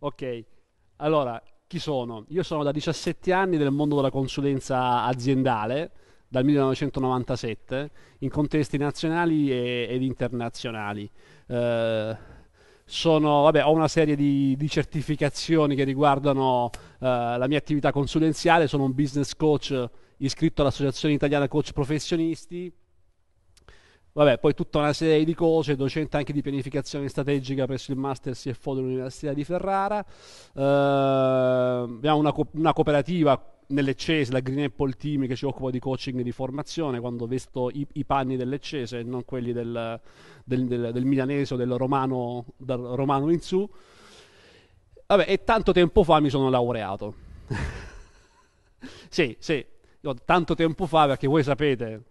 Ok, allora chi sono? Io sono da 17 anni nel mondo della consulenza aziendale, dal 1997, in contesti nazionali ed internazionali. Ho una serie di certificazioni che riguardano la mia attività consulenziale. Sono un business coach iscritto all'Associazione Italiana Coach Professionisti. Poi tutta una serie di cose, docente anche di pianificazione strategica presso il Master CFO dell'Università di Ferrara. Abbiamo una cooperativa nell'Eccese, la Green Apple Team, che ci occupa di coaching e di formazione, quando vesto i panni dell'Eccese e non quelli del milanese o del romano in su. E tanto tempo fa mi sono laureato. Sì, tanto tempo fa, perché voi sapete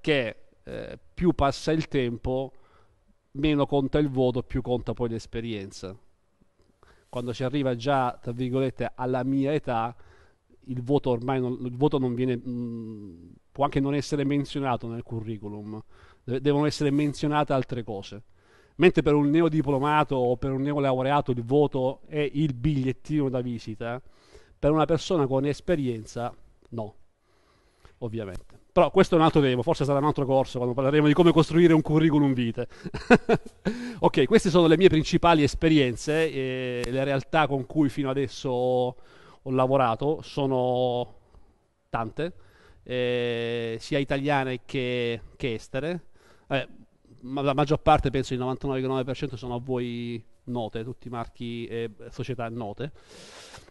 che più passa il tempo, meno conta il voto, più conta poi l'esperienza. Quando si arriva già, tra virgolette, alla mia età, il voto ormai non viene, può anche non essere menzionato nel curriculum, devono essere menzionate altre cose. Mentre per un neodiplomato o per un neolaureato il voto è il bigliettino da visita, per una persona con esperienza no, ovviamente. Però questo è un altro tema, forse sarà un altro corso quando parleremo di come costruire un curriculum vitae. Ok, queste sono le mie principali esperienze e le realtà con cui fino adesso ho lavorato. Sono tante, sia italiane che estere. Ma la maggior parte, penso il 99,9%, sono a voi note, tutti marchi e società note.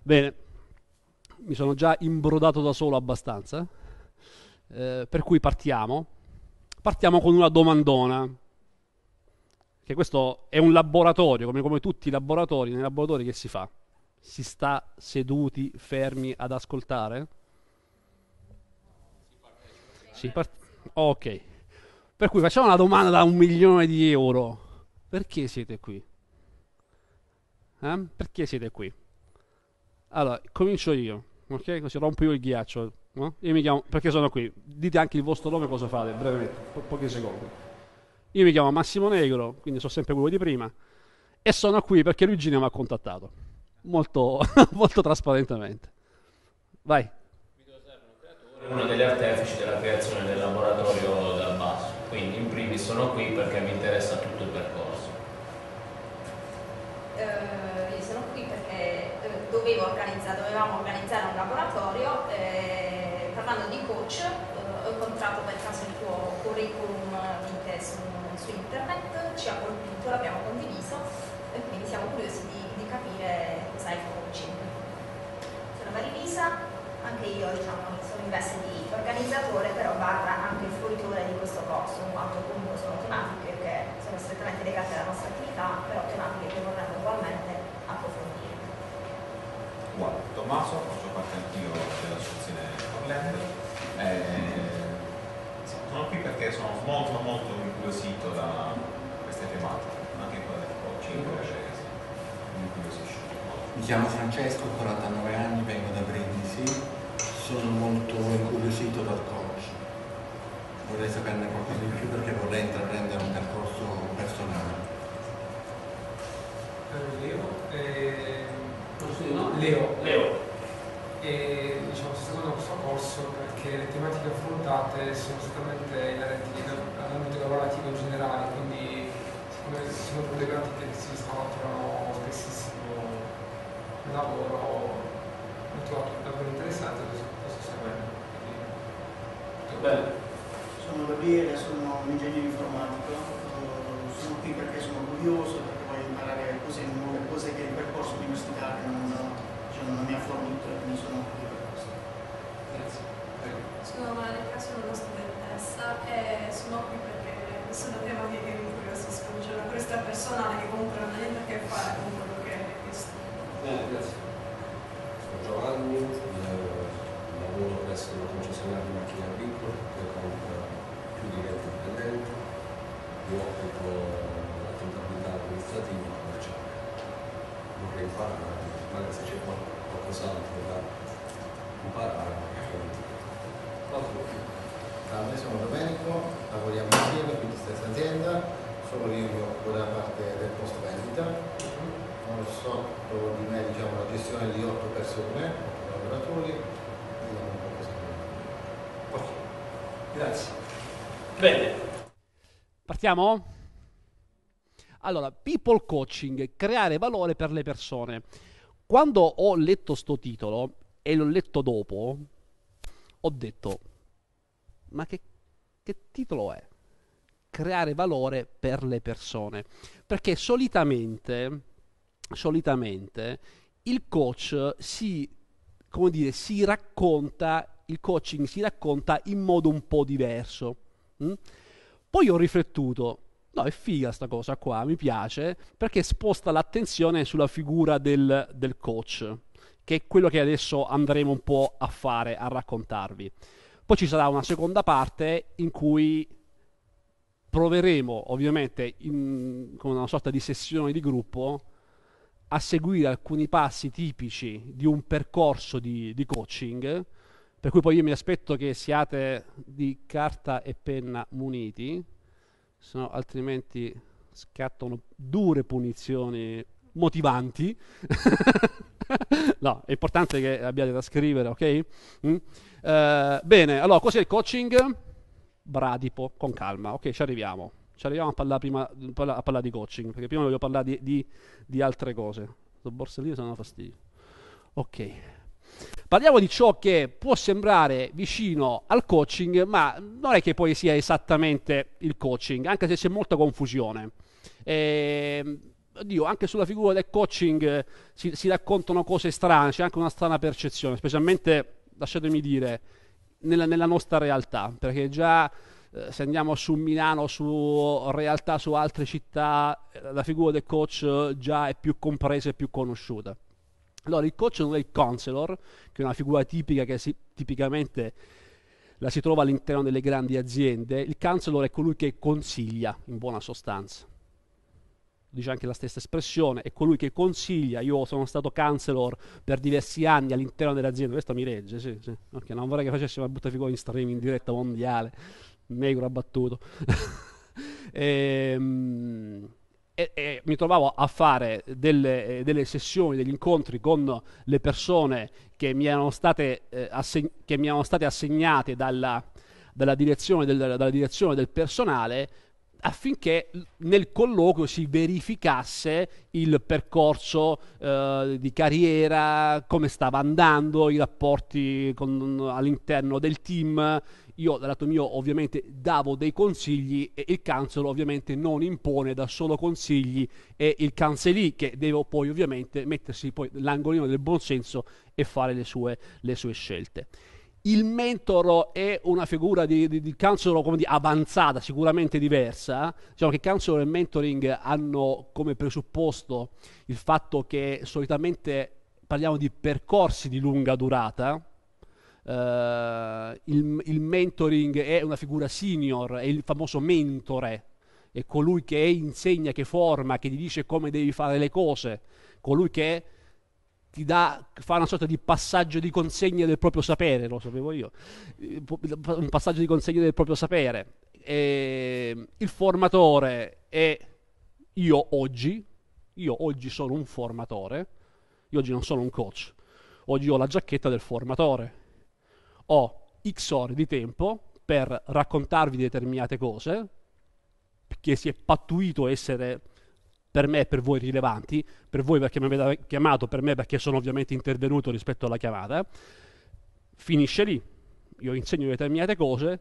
Bene, mi sono già imbrodato da solo abbastanza. Per cui partiamo con una domandona, che questo è un laboratorio, come tutti i laboratori. Nei laboratori che si fa? Si sta seduti, fermi ad ascoltare? Ok, per cui facciamo una domanda da €1.000.000. Perché siete qui? Perché siete qui? Allora, comincio io, ok? Così rompo io il ghiaccio. No? Io mi chiamo, perché sono qui, dite anche il vostro nome e cosa fate, brevemente, pochi secondi. Io mi chiamo Massimo Negro, quindi sono sempre quello di prima, e sono qui perché Luigina mi ha contattato, molto, molto trasparentemente. Vai. Mi devo essere un creatore, uno degli artefici della creazione del laboratorio dal basso, quindi in primis sono qui perché mi interessa tutto il percorso. Sono qui perché dovevamo organizzare un laboratorio. Parlando di coach, ho incontrato per caso il tuo curriculum vitae su internet, ci ha colpito, l'abbiamo condiviso e quindi siamo curiosi di capire cos'è il coaching. Sono Marilisa, anche io sono in veste di organizzatore, però barra anche fruitore di questo corso, in quanto comunque sono tematiche che sono strettamente legate alla nostra attività, però tematiche che vorremmo ugualmente approfondire. Guarda, Tommaso, faccio parte anch'io dell'associazione. Sono qui perché sono molto molto incuriosito da queste tematiche, anche quella del coaching, mi incuriosisce. Mi chiamo Francesco, ho 49 anni, vengo da Brindisi, sono molto incuriosito dal coach, vorrei saperne qualcosa di più perché vorrei intraprendere un percorso personale. Leo. E diciamo sono seguito questo corso perché le tematiche affrontate sono strettamente inerenti all'ambito lavorativo in generale, quindi siccome sono problematiche che si riscontrano spessissimo nel lavoro, ho trovato davvero interessante questo seguendo. Bene, sono Gabriele, sono un ingegnere informatico, sono qui perché sono curioso, perché voglio imparare cose nuove, cose che il percorso universitario non mi ha fornito, quindi sono qui per questo. Grazie. Sono Maria, sono una studentessa e sono qui perché sono tematiche che mi incuriosiscono, c'è una curiosità personale che comunque non ha niente a che fare con quello che è questo. Bene, grazie. Sono Giovanni, lavoro presso una concessionaria di macchine agricole che conta più di 20 dipendenti, mi occupo della contabilità amministrativa commerciale. Vorrei imparare, magari se c'è qualcos'altro da imparare. Noi siamo Domenico, lavoriamo insieme, quindi stessa azienda, solo io con la parte del post vendita, sono sotto di me, diciamo, la gestione di 8 persone, 8 lavoratori, un po' così. Ok, grazie. Bene. Partiamo? Allora, people coaching, creare valore per le persone. Quando ho letto sto titolo e l'ho letto dopo, ho detto, ma che titolo è? Creare valore per le persone. Perché solitamente il coach il coaching si racconta in modo un po' diverso. Poi ho riflettuto, no, è figa sta cosa qua, mi piace, perché sposta l'attenzione sulla figura del coach, che è quello che adesso andremo un po' a fare, a raccontarvi. Poi ci sarà una seconda parte in cui proveremo, ovviamente, con una sorta di sessione di gruppo, a seguire alcuni passi tipici di un percorso di coaching, per cui poi io mi aspetto che siate di carta e penna muniti, sennò altrimenti scattano dure punizioni motivanti. No, è importante che abbiate da scrivere, ok? Bene, allora, cos'è il coaching? Bradipo, con calma, ok, ci arriviamo a parlare prima di coaching, perché prima voglio parlare di altre cose. Sto borsellino sono fastidio. Ok, parliamo di ciò che può sembrare vicino al coaching, ma non è che poi sia esattamente il coaching, anche se c'è molta confusione. Oddio, anche sulla figura del coaching si raccontano cose strane, c'è anche una strana percezione, specialmente, lasciatemi dire, nella nostra realtà, perché già se andiamo su Milano, su realtà, su altre città, la figura del coach già è più compresa e più conosciuta. Allora, il coach non è il counselor, che è una figura tipica che tipicamente la si trova all'interno delle grandi aziende. Il counselor è colui che consiglia, in buona sostanza. Dice anche la stessa espressione, è colui che consiglia. Io sono stato counselor per diversi anni all'interno dell'azienda. Questa mi regge, sì. Okay, non vorrei che facessimo una brutta figura in streaming, in diretta mondiale. Negro abbattuto. e mi trovavo a fare delle sessioni, degli incontri con le persone che mi erano state, assegnate dalla direzione del personale, affinché nel colloquio si verificasse il percorso di carriera, come stava andando, i rapporti all'interno del team. Io, dal lato mio, ovviamente davo dei consigli, e il counselor ovviamente non impone, dà solo consigli, e il counselee che deve poi ovviamente mettersi poi l'angolino del buonsenso e fare le sue scelte. Il mentor è una figura di counselor, come dire, avanzata, sicuramente diversa. Diciamo che counselor e mentoring hanno come presupposto il fatto che solitamente parliamo di percorsi di lunga durata. Il mentoring è una figura senior, è il famoso mentore, è colui che insegna, che forma, che ti dice come devi fare le cose, colui che fa una sorta di passaggio di consegna del proprio sapere, lo sapevo io, un passaggio di consegna del proprio sapere. E il formatore è io oggi sono un formatore, io oggi non sono un coach, oggi ho la giacchetta del formatore, ho X ore di tempo per raccontarvi determinate cose che si è pattuito essere per me e per voi rilevanti, per voi perché mi avete chiamato, per me perché sono ovviamente intervenuto rispetto alla chiamata. Finisce lì, io insegno determinate cose,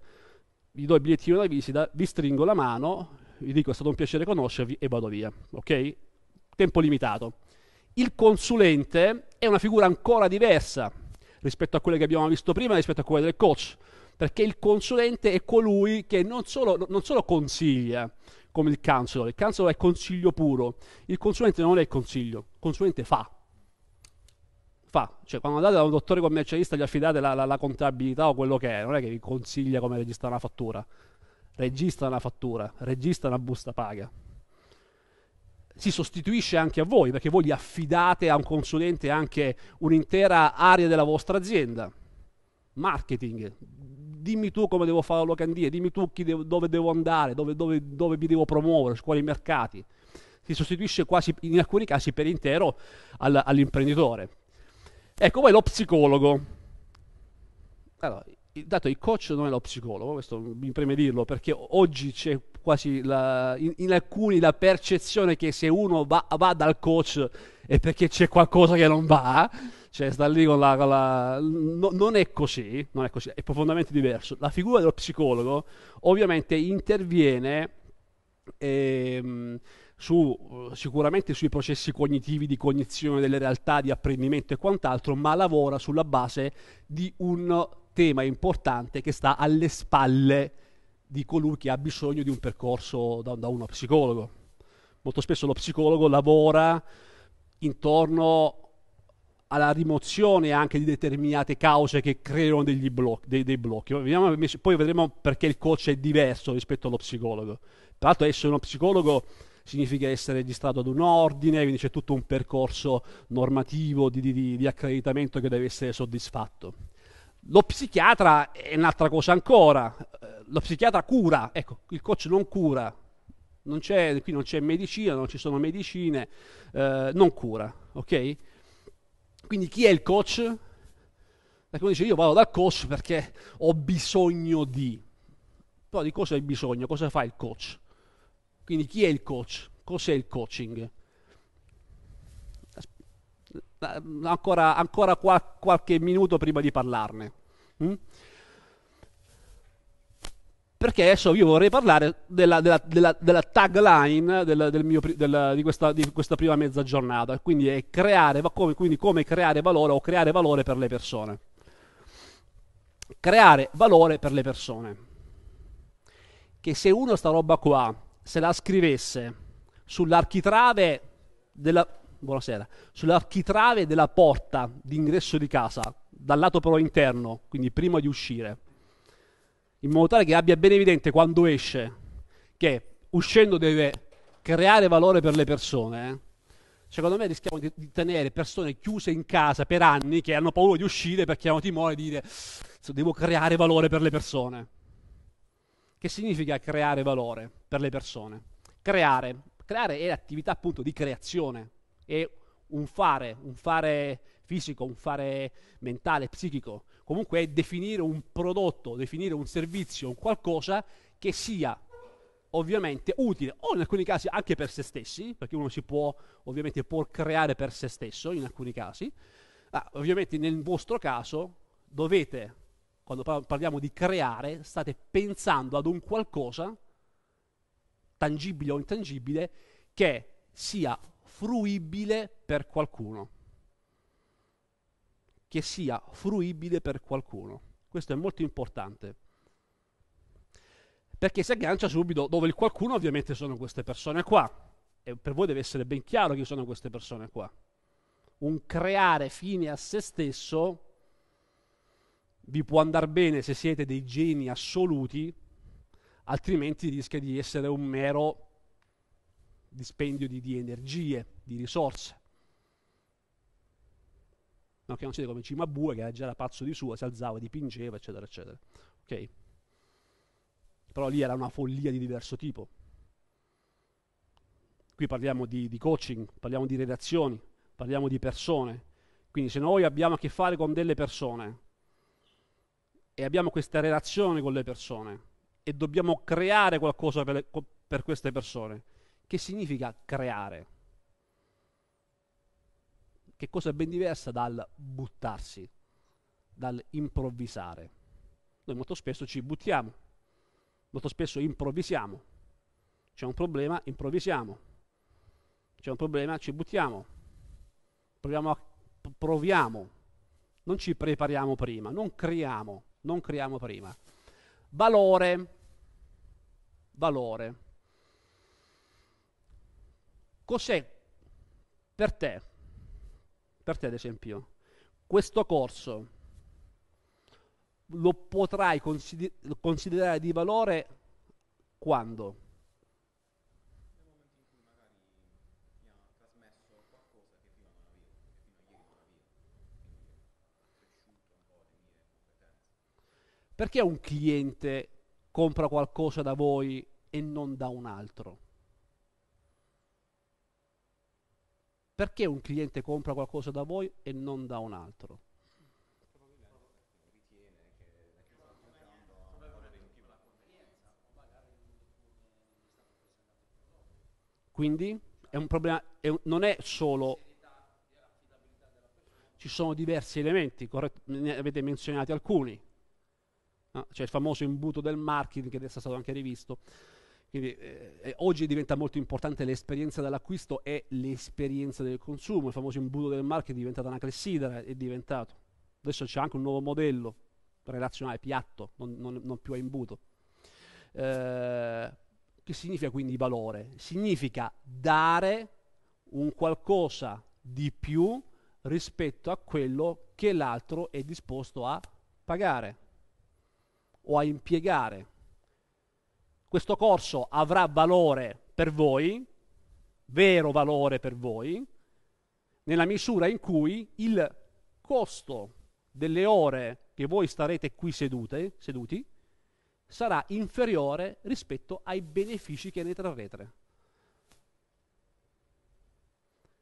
vi do il bigliettino da visita, vi stringo la mano, vi dico è stato un piacere conoscervi e vado via, ok? Tempo limitato. Il consulente è una figura ancora diversa rispetto a quelle che abbiamo visto prima, rispetto a quelle del coach, perché il consulente è colui che non solo consiglia, come il counselor è consiglio puro, il consulente non è il consiglio, il consulente fa, cioè quando andate da un dottore commercialista gli affidate la contabilità o quello che è, non è che vi consiglia come registrare una fattura, registra una busta paga, si sostituisce anche a voi, perché voi gli affidate a un consulente anche un'intera area della vostra azienda, marketing, dimmi tu come devo fare la locandina, dimmi tu dove devo andare, dove mi devo promuovere, su quali mercati. si sostituisce quasi in alcuni casi per intero all'imprenditore. Ecco, poi lo psicologo. Allora, dato il coach non è lo psicologo, questo mi preme dirlo, perché oggi c'è quasi in alcuni la percezione che se uno va dal coach è perché c'è qualcosa che non va, cioè sta lì no, non è così, è profondamente diverso. La figura dello psicologo ovviamente interviene sicuramente sui processi cognitivi di cognizione delle realtà, di apprendimento e quant'altro, ma lavora sulla base di un tema importante che sta alle spalle di colui che ha bisogno di un percorso da uno psicologo. Molto spesso lo psicologo lavora intorno alla rimozione anche di determinate cause che creano dei blocchi. Poi vedremo perché il coach è diverso rispetto allo psicologo. Tra l'altro essere uno psicologo significa essere registrato ad un ordine, quindi c'è tutto un percorso normativo di accreditamento che deve essere soddisfatto. Lo psichiatra è un'altra cosa ancora, lo psichiatra cura, ecco, il coach non cura, qui non c'è medicina, non ci sono medicine, non cura, ok? Quindi chi è il coach? Perché uno dice io vado dal coach perché ho bisogno di, però di cosa hai bisogno, cosa fa il coach? Quindi chi è il coach? Cos'è il coaching? Ancora qualche minuto prima di parlarne, perché adesso io vorrei parlare della tagline di questa prima mezza giornata, quindi è come creare valore o creare valore per le persone. Creare valore per le persone, che se uno sta roba qua se la scrivesse sull'architrave della porta d'ingresso di casa, dal lato però interno, quindi prima di uscire, in modo tale che abbia ben evidente quando esce che uscendo deve creare valore per le persone, secondo me rischiamo di tenere persone chiuse in casa per anni che hanno paura di uscire perché hanno timore di dire devo creare valore per le persone. Che significa creare valore per le persone? Creare è l'attività appunto di creazione, è un fare fisico, un fare mentale, psichico, comunque è definire un prodotto, definire un servizio, un qualcosa che sia ovviamente utile, o in alcuni casi anche per se stessi, perché uno si può ovviamente creare per se stesso in alcuni casi, ma ovviamente nel vostro caso dovete, quando parliamo di creare, state pensando ad un qualcosa, tangibile o intangibile, che sia fruibile per qualcuno. Che sia fruibile per qualcuno. Questo è molto importante. Perché si aggancia subito dove il qualcuno ovviamente sono queste persone qua. E per voi deve essere ben chiaro chi sono queste persone qua. Un creare fine a se stesso vi può andare bene se siete dei geni assoluti, altrimenti rischia di essere un mero dispendio di energie, di risorse. No, che non siete come Cimabue, che era già pazzo di sua, si alzava, dipingeva, eccetera, eccetera. Ok? Però lì era una follia di diverso tipo. Qui parliamo di coaching, parliamo di relazioni, parliamo di persone. Quindi se noi abbiamo a che fare con delle persone e abbiamo questa relazione con le persone e dobbiamo creare qualcosa per queste persone, che significa creare? Che cosa è ben diversa dal buttarsi, dal improvvisare. Noi molto spesso ci buttiamo, molto spesso improvvisiamo. C'è un problema, improvvisiamo. C'è un problema, ci buttiamo. Proviamo. Non ci prepariamo prima, non creiamo prima. Valore. Cos'è per te ad esempio, questo corso lo potrai considerare di valore quando? Nel momento in cui magari mi ha trasmesso qualcosa che prima non avevo, quindi ho cresciuto un po' le mie competenze. Perché un cliente compra qualcosa da voi e non da un altro? Perché un cliente compra qualcosa da voi e non da un altro? Quindi è un problema, non è solo... Ci sono diversi elementi, ne avete menzionati alcuni. No? C'è il famoso imbuto del marketing che adesso è stato anche rivisto. Quindi oggi diventa molto importante l'esperienza dell'acquisto e l'esperienza del consumo. Il famoso imbuto del marketing è diventato una clessidra, è diventato. Adesso c'è anche un nuovo modello relazionale, piatto, non più a imbuto. Che significa quindi valore? Significa dare un qualcosa di più rispetto a quello che l'altro è disposto a pagare o a impiegare. Questo corso avrà valore per voi, vero valore per voi, nella misura in cui il costo delle ore che voi starete qui seduti sarà inferiore rispetto ai benefici che ne trarrete.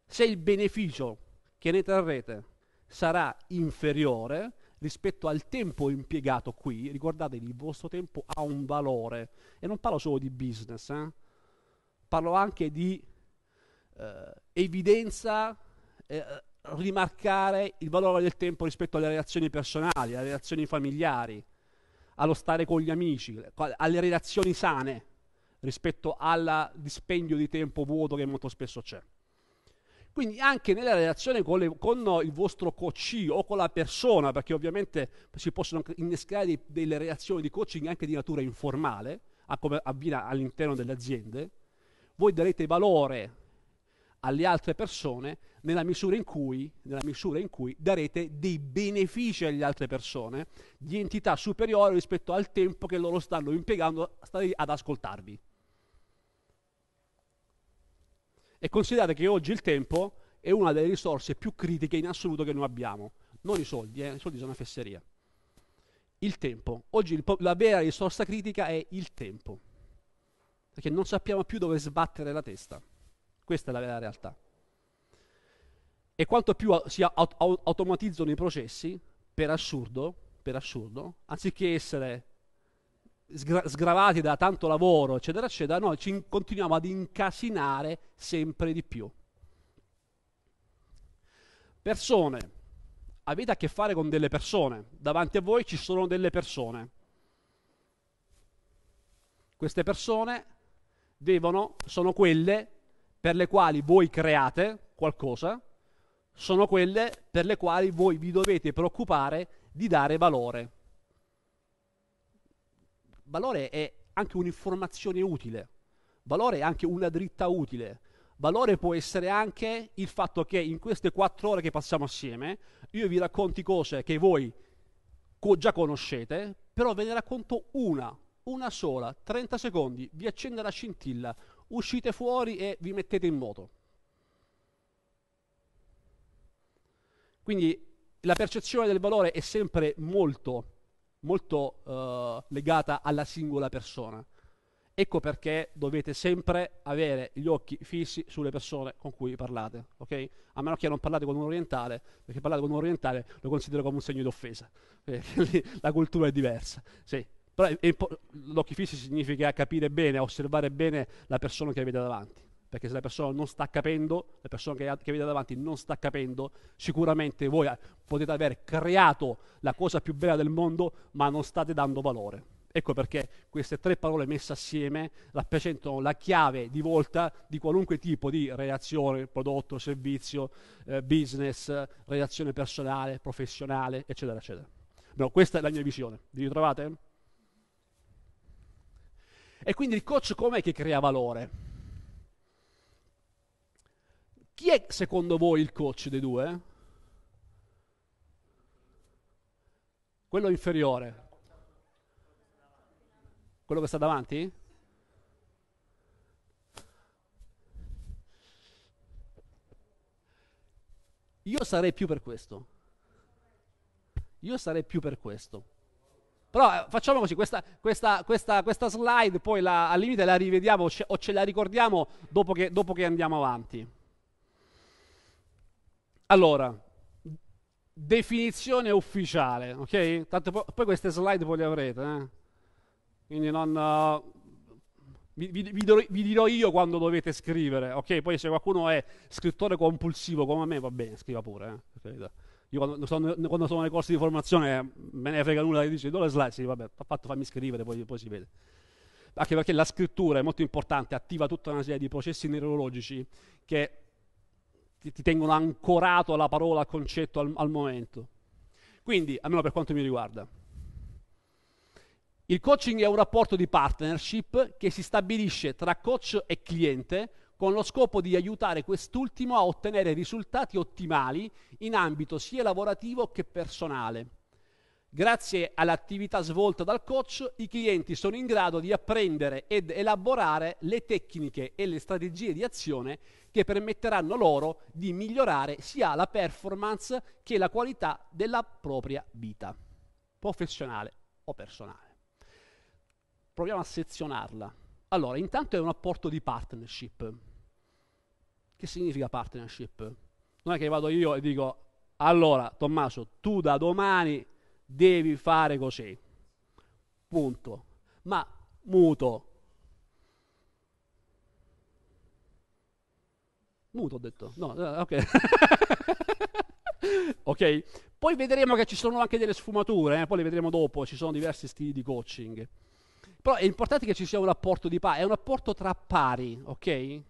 Se il beneficio che ne trarrete sarà inferiore rispetto al tempo impiegato qui, ricordatevi, il vostro tempo ha un valore, e non parlo solo di business, parlo anche di evidenza, rimarcare il valore del tempo rispetto alle relazioni personali, alle relazioni familiari, allo stare con gli amici, alle relazioni sane rispetto al dispendio di tempo vuoto che molto spesso c'è. Quindi anche nella relazione con il vostro coach o con la persona, perché ovviamente si possono innescare delle relazioni di coaching anche di natura informale, come avviene all'interno delle aziende, voi darete valore alle altre persone nella misura in cui darete dei benefici alle altre persone di entità superiore rispetto al tempo che loro stanno impiegando ad ascoltarvi. E considerate che oggi il tempo è una delle risorse più critiche in assoluto che noi abbiamo. Non i soldi, i soldi sono una fesseria. Il tempo. Oggi la vera risorsa critica è il tempo. Perché non sappiamo più dove sbattere la testa. Questa è la vera realtà. E quanto più si automatizzano i processi, per assurdo, anziché essere sgravati da tanto lavoro, eccetera, eccetera, noi ci continuiamo ad incasinare sempre di più. Persone, avete a che fare con delle persone, davanti a voi ci sono delle persone. Queste persone sono quelle per le quali voi create qualcosa, sono quelle per le quali voi vi dovete preoccupare di dare valore. Valore è anche un'informazione utile, valore è anche una dritta utile, valore può essere anche il fatto che in queste 4 ore che passiamo assieme io vi racconti cose che voi già conoscete, però ve ne racconto una sola, 30 secondi, vi accende la scintilla, uscite fuori e vi mettete in moto. Quindi la percezione del valore è sempre molto legata alla singola persona. Ecco perché dovete sempre avere gli occhi fissi sulle persone con cui parlate, ok? A meno che non parlate con un orientale, perché parlate con un orientale lo considero come un segno d'offesa, la cultura è diversa, sì. Però l'occhi fissi significa capire bene, osservare bene la persona che avete davanti, perché se la persona non sta capendo, la persona che avete davanti non sta capendo, sicuramente voi potete aver creato la cosa più bella del mondo, ma non state dando valore. Ecco perché queste 3 parole messe assieme rappresentano la chiave di volta di qualunque tipo di relazione, prodotto, servizio, business, relazione personale, professionale, eccetera, eccetera. No, questa è la mia visione. Vi ritrovate? E quindi il coach com'è che crea valore? Chi è secondo voi il coach dei due? Quello inferiore? Quello che sta davanti? Io sarei più per questo. Però facciamo così, questa slide poi al limite la rivediamo o ce la ricordiamo dopo che andiamo avanti. Allora, definizione ufficiale, ok? Tanto poi queste slide poi le avrete, quindi non... vi dirò io quando dovete scrivere, ok? Poi se qualcuno è scrittore compulsivo come me, va bene, scriva pure, Io quando sono nei corsi di formazione me ne frega nulla, dice do le slide, sì, vabbè, fammi scrivere, poi si vede. Anche perché la scrittura è molto importante, attiva tutta una serie di processi neurologici che ti tengono ancorato alla parola, al concetto, al momento. Quindi, almeno per quanto mi riguarda, il coaching è un rapporto di partnership che si stabilisce tra coach e cliente con lo scopo di aiutare quest'ultimo a ottenere risultati ottimali in ambito sia lavorativo che personale. Grazie all'attività svolta dal coach, i clienti sono in grado di apprendere ed elaborare le tecniche e le strategie di azione che permetteranno loro di migliorare sia la performance che la qualità della propria vita, professionale o personale. Proviamo a sezionarla. Allora, intanto è un rapporto di partnership. Che significa partnership? Non è che vado io e dico, allora Tommaso, tu da domani devi fare così, punto, ma muto ho detto, no, ok, ok, poi vedremo che ci sono anche delle sfumature, poi le vedremo dopo, ci sono diversi stili di coaching, però è importante che ci sia un rapporto di pari, è un rapporto tra pari, ok?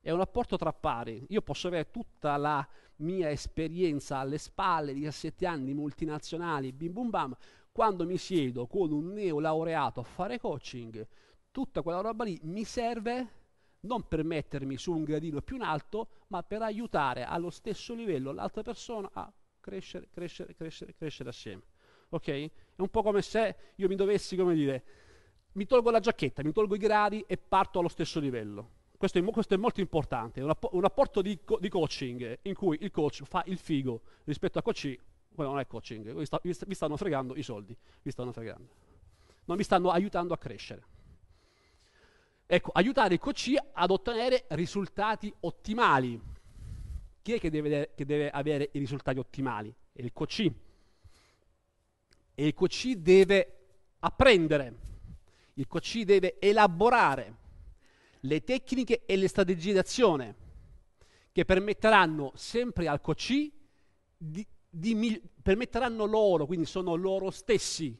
È un rapporto tra pari. Io posso avere tutta la mia esperienza alle spalle, 17 anni, multinazionali, bim bum bam, quando mi siedo con un neolaureato a fare coaching, tutta quella roba lì mi serve non per mettermi su un gradino più in alto, ma per aiutare allo stesso livello l'altra persona a crescere, crescere assieme. Ok? È un po' come se io mi dovessi, come dire, mi tolgo la giacchetta, mi tolgo i gradi e parto allo stesso livello. Questo è molto importante, è un rapporto di coaching in cui il coach fa il figo rispetto a coach, quello non è coaching, vi stanno fregando i soldi, vi stanno fregando, non vi stanno aiutando a crescere. Ecco, aiutare il coach ad ottenere risultati ottimali. Chi è che deve avere i risultati ottimali? È il coach. E il coach deve apprendere, il coach deve elaborare le tecniche e le strategie d'azione che permetteranno sempre al coach permetteranno loro, quindi sono loro stessi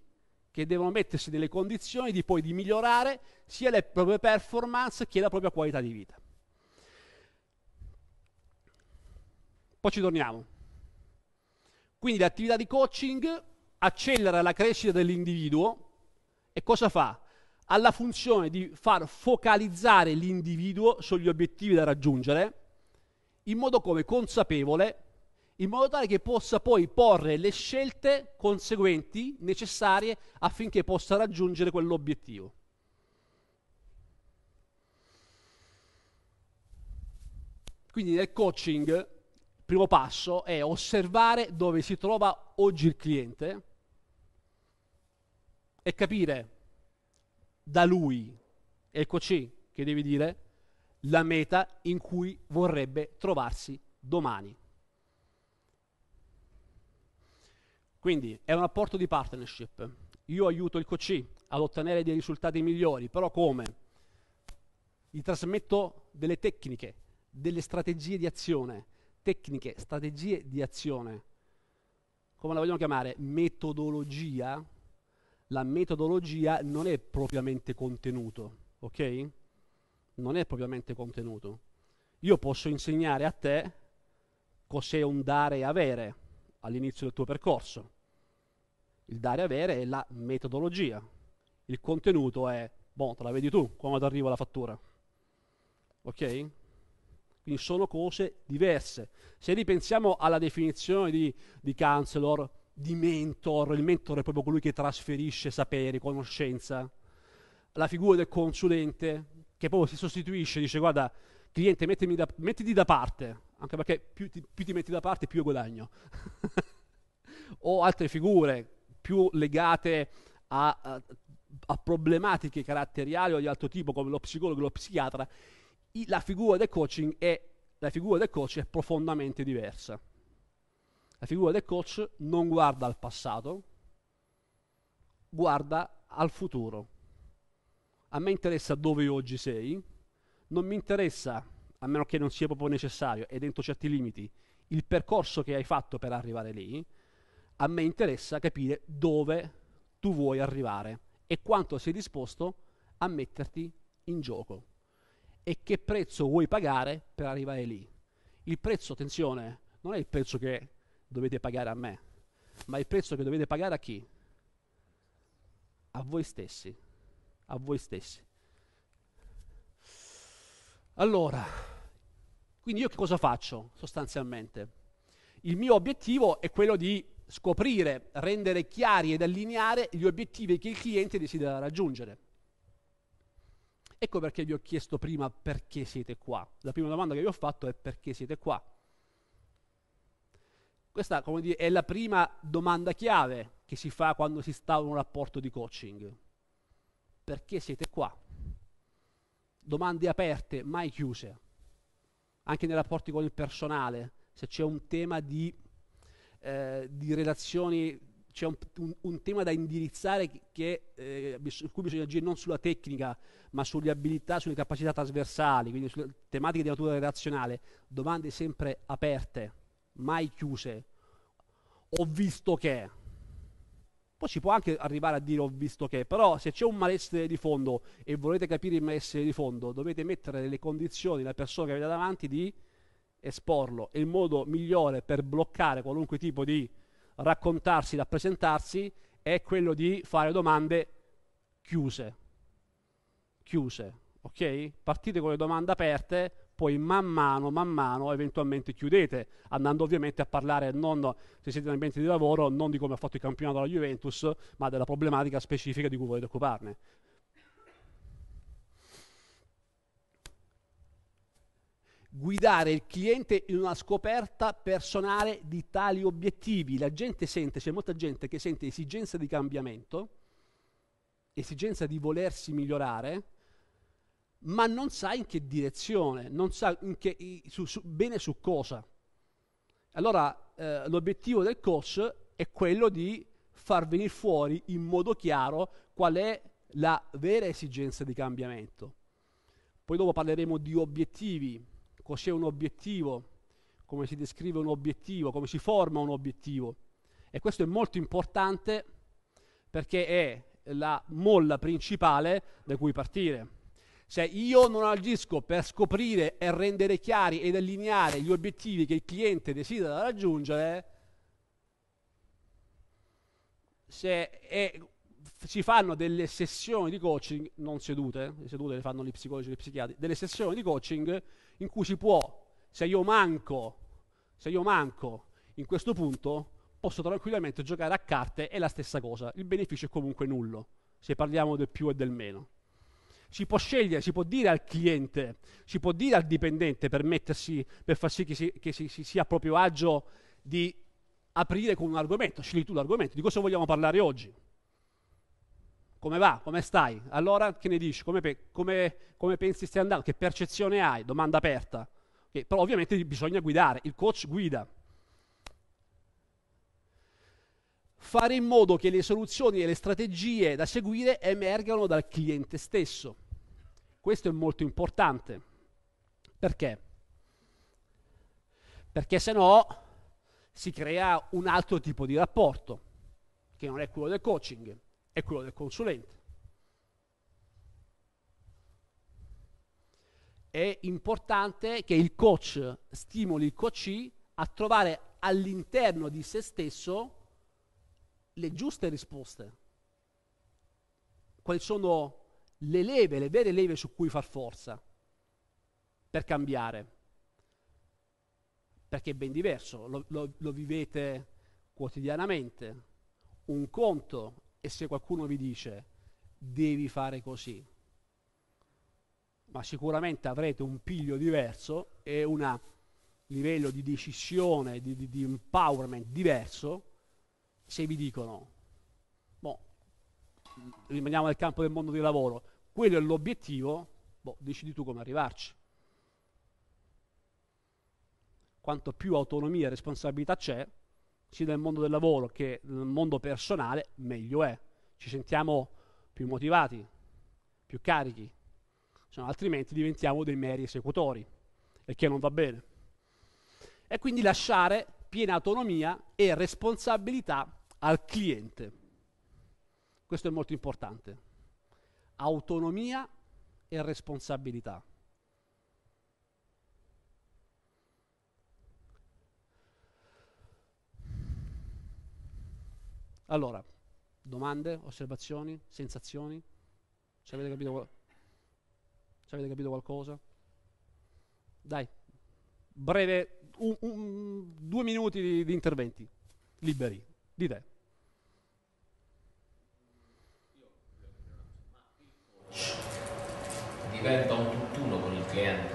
che devono mettersi nelle condizioni di poi di migliorare sia le proprie performance che la propria qualità di vita. Poi ci torniamo. Quindi l'attività di coaching accelera la crescita dell'individuo e cosa fa? Ha la funzione di far focalizzare l'individuo sugli obiettivi da raggiungere in modo come consapevole, in modo tale che possa poi porre le scelte conseguenti necessarie affinché possa raggiungere quell'obiettivo. Quindi nel coaching il primo passo è osservare dove si trova oggi il cliente e capire da lui e il coach che deve dire la meta in cui vorrebbe trovarsi domani. Quindi è un rapporto di partnership. Io aiuto il coach ad ottenere dei risultati migliori, però come? Gli trasmetto delle tecniche, delle strategie di azione, tecniche, strategie di azione, come la vogliamo chiamare? Metodologia. La metodologia non è propriamente contenuto, ok? Non è propriamente contenuto. Io posso insegnare a te cos'è un dare e avere all'inizio del tuo percorso. Il dare e avere è la metodologia. Il contenuto è, boh, te la vedi tu, quando ti arriva la fattura. Ok? Quindi sono cose diverse. Se ripensiamo alla definizione di counselor, di mentor, il mentor è proprio colui che trasferisce sapere, conoscenza, la figura del consulente che proprio si sostituisce, dice guarda cliente mettiti da parte, anche perché più ti metti da parte più guadagno, o altre figure più legate a problematiche caratteriali o di altro tipo come lo psicologo e lo psichiatra, la figura del coach è profondamente diversa. La figura del coach non guarda al passato, guarda al futuro. A me interessa dove oggi sei, non mi interessa, a meno che non sia proprio necessario e dentro certi limiti, il percorso che hai fatto per arrivare lì. A me interessa capire dove tu vuoi arrivare e quanto sei disposto a metterti in gioco e che prezzo vuoi pagare per arrivare lì. Il prezzo, attenzione, non è il prezzo che dovete pagare a me, ma il prezzo che dovete pagare a chi? A voi stessi, a voi stessi. Allora, quindi io che cosa faccio sostanzialmente? Il mio obiettivo è quello di scoprire, rendere chiari ed allineare gli obiettivi che il cliente desidera raggiungere. Ecco perché vi ho chiesto prima perché siete qua. La prima domanda che vi ho fatto è perché siete qua. Questa, come dire, è la prima domanda chiave che si fa quando si sta in un rapporto di coaching. Perché siete qua? Domande aperte, mai chiuse. Anche nei rapporti con il personale, se c'è un tema di relazioni, c'è un tema da indirizzare su cui bisogna agire non sulla tecnica ma sulle abilità, sulle capacità trasversali, quindi sulle tematiche di natura relazionale. Domande sempre aperte, mai chiuse. Ho visto che, poi si può anche arrivare a dire ho visto che, però se c'è un malessere di fondo e volete capire il malessere di fondo, dovete mettere nelle condizioni la persona che avete davanti di esporlo. È il modo migliore per bloccare qualunque tipo di raccontarsi, rappresentarsi, è quello di fare domande chiuse. Chiuse, ok? Partite con le domande aperte, poi man mano, eventualmente chiudete, andando ovviamente a parlare non, se siete in ambiente di lavoro, non di come ha fatto il campionato la Juventus, ma della problematica specifica di cui volete occuparne. Guidare il cliente in una scoperta personale di tali obiettivi. La gente sente, c'è molta gente che sente esigenza di cambiamento, esigenza di volersi migliorare, ma non sa in che direzione, non sa in che, bene su cosa. Allora l'obiettivo del coach è quello di far venire fuori in modo chiaro qual è la vera esigenza di cambiamento. Poi dopo parleremo di obiettivi. Cos'è un obiettivo, come si descrive un obiettivo, come si forma un obiettivo. E questo è molto importante perché è la molla principale da cui partire. Se io non agisco per scoprire e rendere chiari ed allineare gli obiettivi che il cliente desidera raggiungere, se si fanno delle sessioni di coaching, non sedute, le sedute le fanno gli psicologi e gli psichiatri, delle sessioni di coaching in cui si può, se io manco in questo punto, posso tranquillamente giocare a carte, è la stessa cosa, il beneficio è comunque nullo, se parliamo del più e del meno. Si può scegliere, si può dire al cliente, si può dire al dipendente per far sì che si sia a proprio agio di aprire con un argomento, scegli tu l'argomento, di cosa vogliamo parlare oggi? Come va? Come stai? Allora che ne dici? Come pensi stia andando? Che percezione hai? Domanda aperta. Okay. Però ovviamente bisogna guidare, il coach guida. Fare in modo che le soluzioni e le strategie da seguire emergano dal cliente stesso. Questo è molto importante. Perché? Perché se no si crea un altro tipo di rapporto, che non è quello del coaching. È quello del consulente. È importante che il coach stimoli il coachee a trovare all'interno di se stesso le giuste risposte. Quali sono le leve, le vere leve su cui far forza per cambiare? Perché è ben diverso, lo vivete quotidianamente. Un conto. E se qualcuno vi dice devi fare così, ma sicuramente avrete un piglio diverso e un livello di decisione, di empowerment diverso se vi dicono, boh, rimaniamo nel campo del mondo del lavoro, quello è l'obiettivo, boh, decidi tu come arrivarci. Quanto più autonomia e responsabilità c'è, sia nel mondo del lavoro che nel mondo personale, meglio è. Ci sentiamo più motivati, più carichi, cioè, altrimenti diventiamo dei meri esecutori, e che non va bene. E quindi lasciare piena autonomia e responsabilità al cliente. Questo è molto importante. Autonomia e responsabilità. Allora, domande, osservazioni, sensazioni? Ci avete capito, qualcosa? Dai, breve, 2 minuti di interventi liberi, di te. Diventa un tutt'uno con il cliente,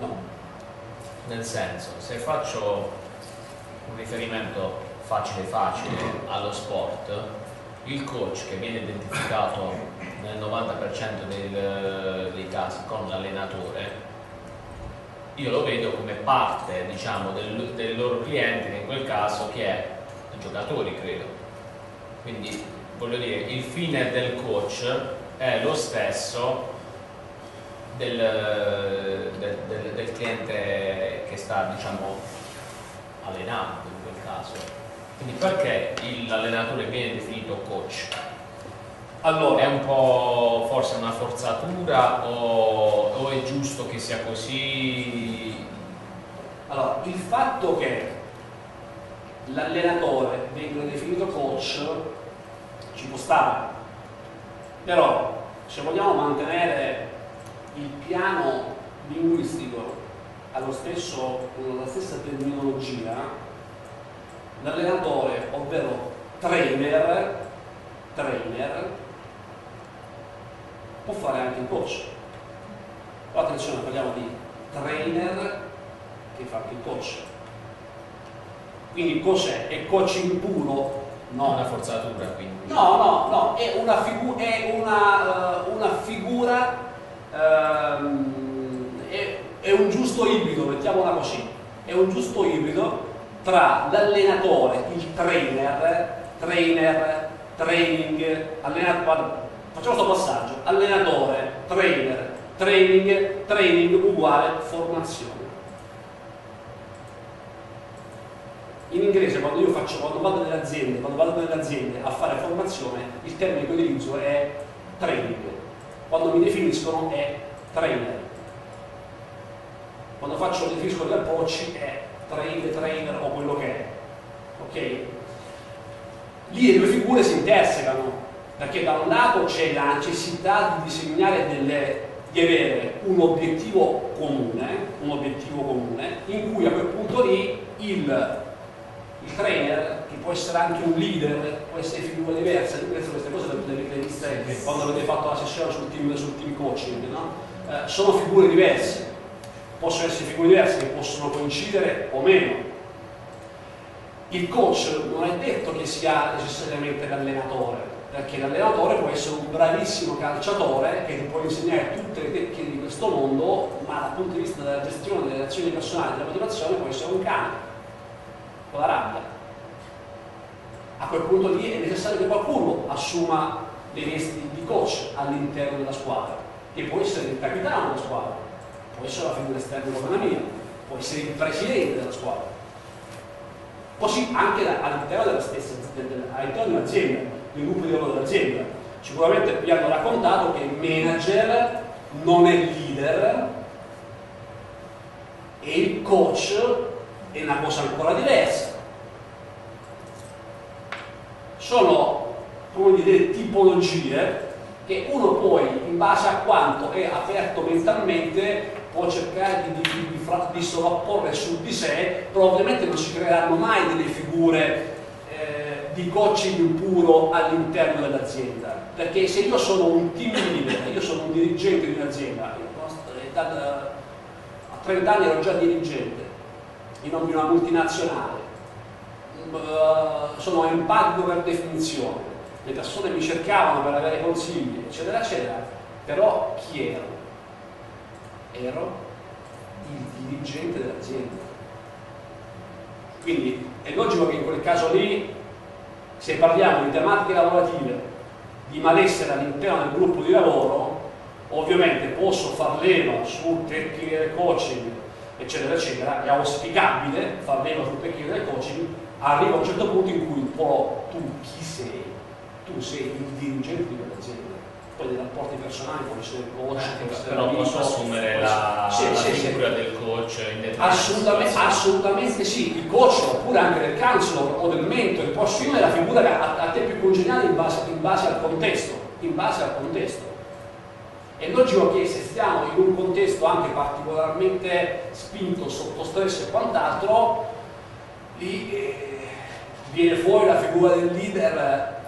no? Nel senso, se faccio un riferimento facile allo sport, il coach che viene identificato nel 90% dei casi con l'allenatore, io lo vedo come parte, diciamo, del loro cliente, in quel caso che è i giocatori, credo. Quindi voglio dire, il fine del coach è lo stesso del cliente che sta, diciamo, allenando in quel caso. Quindi perché l'allenatore viene definito coach? Allora è un po' forse una forzatura o è giusto che sia così? Allora, il fatto che l'allenatore venga definito coach ci può stare, però se vogliamo mantenere il piano linguistico alla stessa terminologia, l'allenatore, ovvero trainer, può fare anche il coach. Però attenzione, parliamo di trainer che fa anche il coach. Quindi cos'è? È coaching puro? No, una forzatura, quindi. No, è una figura, è un giusto ibrido, mettiamola così, è un giusto ibrido tra l'allenatore, il trainer, training, allenatore. Facciamo questo passaggio: allenatore, trainer, training uguale formazione. In inglese, quando vado nelle aziende a fare formazione, il termine che utilizzo è training. Quando mi definiscono è trainer, quando definisco gli approcci è trainer o quello che è, ok? Lì le due figure si intersecano, perché da un lato c'è la necessità di disegnare di avere un obiettivo comune, in cui a quel punto lì il trainer, che può essere anche un leader, può essere figura diversa. Io penso queste cose le interviste che quando avete fatto la sessione sul team coaching, no? Sono figure diverse, possono essere figure diverse che possono coincidere o meno. Il coach non è detto che sia necessariamente l'allenatore, perché l'allenatore può essere un bravissimo calciatore che ti può insegnare tutte le tecniche di questo mondo, ma dal punto di vista della gestione delle relazioni personali, della motivazione, può essere un cane con la rabbia. A quel punto lì è necessario che qualcuno assuma dei vesti di coach all'interno della squadra, che può essere il capitano della squadra, può essere la figura esterna come la mia, può essere il presidente della squadra, così anche all'interno all'interno dell'azienda, del gruppo di lavoro dell'azienda. Sicuramente vi hanno raccontato che il manager non è leader e il coach è una cosa ancora diversa. Sono, come dire, tipologie che uno poi, in base a quanto è aperto mentalmente, può cercare di sovrapporre su di sé, però ovviamente non si creeranno mai delle figure di coaching puro all'interno dell'azienda, perché se io sono un team leader, io sono un dirigente di un'azienda, a 30 anni ero già dirigente in una multinazionale, sono empatico per definizione, le persone mi cercavano per avere consigli, eccetera, però chi ero? Ero il dirigente dell'azienda. Quindi è logico che in quel caso lì, se parliamo di tematiche lavorative, di malessere all'interno del gruppo di lavoro, ovviamente posso far leva su tecniche del coaching, eccetera, eccetera. È auspicabile far leva su tecniche del coaching. Arriva a un certo punto in cui però tu chi sei? Tu sei il dirigente di un'azienda. Poi dei rapporti personali, può essere il coach, però posso assumere la figura del coach in assolutamente, assolutamente sì, il coach oppure anche del counselor o del mentor, può assumere la figura a te più congeniale in base al contesto, È logico che se stiamo in un contesto anche particolarmente spinto, sotto stress e quant'altro, lì viene fuori la figura del leader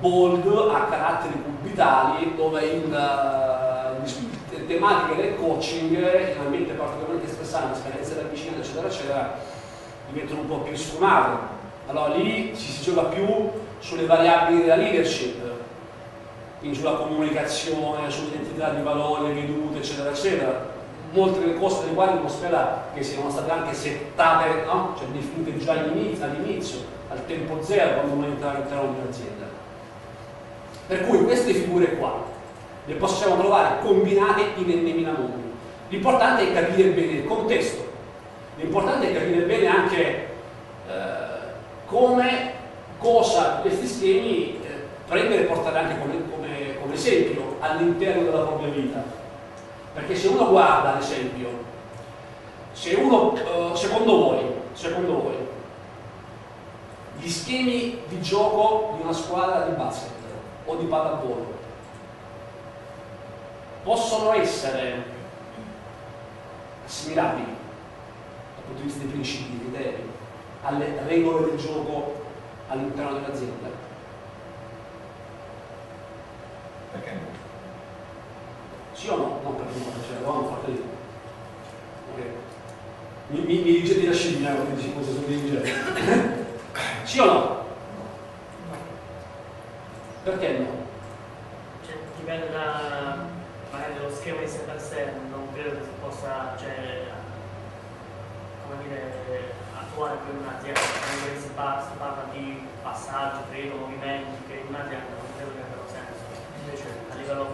bold a caratteri cubitali, dove in tematiche del coaching, in ambiente particolarmente stressante, scadenze da vicino, eccetera, eccetera, diventano un po' più sfumate. Allora lì ci si gioca più sulle variabili della leadership, quindi sulla comunicazione, sull'identità di valori, vedute, eccetera, eccetera. Molte delle cose delle quali non spera che siano state anche settate, no? Cioè definite già all'inizio, al tempo zero, quando uno entra all'interno di un'azienda. Per cui queste figure qua le possiamo trovare combinate in n.000 modi. L'importante è capire bene il contesto, l'importante è capire bene anche cosa questi schemi prendere e portare anche come esempio all'interno della propria vita. Perché se uno guarda, ad esempio, se uno, secondo voi, gli schemi di gioco di una squadra di basket o di pallavolo possono essere assimilabili dal punto di vista dei principi, dei criteri, alle regole del gioco all'interno dell'azienda? Perché no? Sì o no? Non per nulla, cioè l'uomo fa lì. Okay. Mi dirige di scimmia quando dici cose sul dirigente. Sì o no? No. Perché no? Cioè, dipende da magari dallo schema di sé per sé, non credo che si possa, cioè, come dire, attuare per un'azienda. Quando si parla di passaggio, credo, movimenti, che in un'azienda non credo che abbiano senso. Invece a livello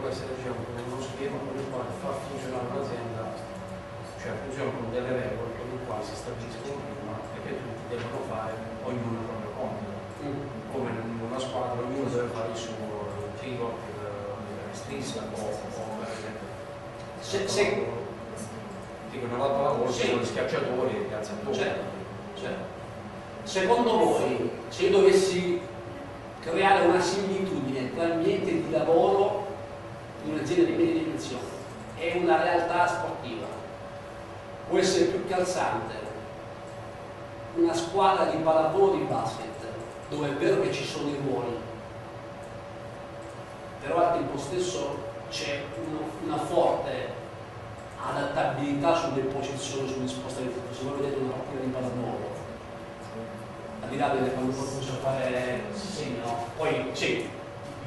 può essere, diciamo, uno schema con il quale far funzionare un'azienda, cioè funziona con delle regole con le quali si stabiliscono prima e che tutti devono fare, ognuno il proprio compito, come in una squadra ognuno deve fare il suo pivot, la striscia, dico una volta la borsa, gli schiacciatori e gli alzatori. Secondo voi, se io dovessi creare una similitudine tra ambiente di lavoro in un'azienda di media dimensione è una realtà sportiva, può essere più calzante una squadra di pallavolo di basket, dove è vero che ci sono i ruoli, però al tempo stesso c'è una forte adattabilità sulle posizioni, sulle spostamenti. Se voi vedete una partita di pallavolo, al di là delle quando comincia a fare poi c'è